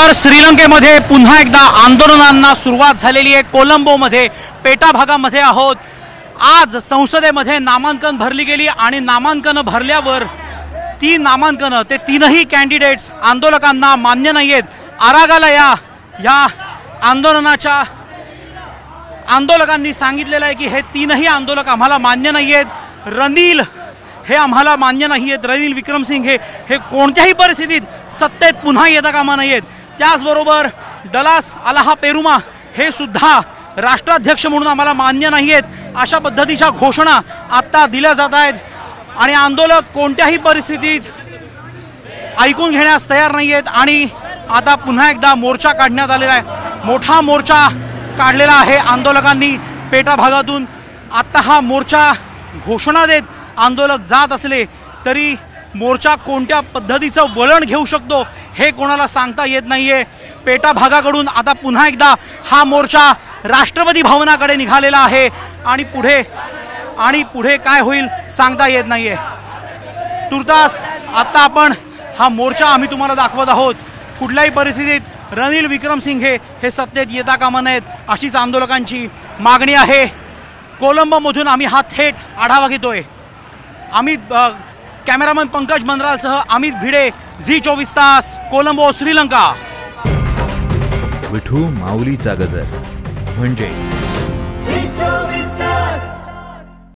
तर श्रीलंकेमध्ये पुन्हा एकदा आंदोलनांना सुरुवात झालेली आहे। कोलंबोमध्ये पेटा भागामध्ये आहोत। आज संसदेमध्ये नामांकन भरली गेली आणि नामांकन भरल्यावर ती नामांकन ते तीनही कॅन्डिडेट्स आंदोलकांना मान्य नाहीत। आरागाला या आंदोलनाच्या आंदोलकांनी सांगितलेलं आहे की हे तीनही आंदोलक आम्हाला मान्य नाहीत। रनिल हे आम्हाला मान्य नाहीत। रनिल विक्रमसिंघे हे कोणत्याही परिस्थितीत सत्तेत पुन्हा येता कामा नाहीत। त्याचबरोबर डलास अलाहा पेरुमा हे सुद्धा राष्ट्राध्यक्ष म्हणून आम्हाला मान्य नाहीत। अशा पद्धतीच्या घोषणा आत्ता दिल्या जात आहेत आणि आंदोलक कोणत्याही परिस्थितीत ऐकून घेण्यास तयार नाहीत आणि आता पुन्हा एकदा मोर्चा काढण्यात आलेला आहे। मोठा मोर्चा काढलेला आहे आंदोलकांनी पेटा भागातून। आत्ता हा मोर्चा घोषणा देत आंदोलक जात असले तरी मोर्चा कोणत्या पद्धतीचं वळण घेऊ शकतो हे कोणाला सांगता येत नाहीये। पेटा भागाकडून आता पुन्हा एकदा हा मोर्चा राष्ट्रपती भवनाकडे निघालेला आहे आणि पुढे काय होईल सांगता येत नाहीये। तुर्तास आता आपण हा मोर्चा आम्ही तुम्हाला दाखवत आहोत। कुठल्याही परिस्थितीत रनिल विक्रमसिंघे हे सत्तेत येता कामा नयेत अशीच आंदोलकांची मागणी आहे। कोलंबोमधून आम्ही हा थेट आढावा घेतोय। अमित कैमरामैन पंकज मंडराल सह अमित भिडे, झी 24 तास, कोलंबो, श्रीलंका। विठू माऊलीचा गजर म्हणजे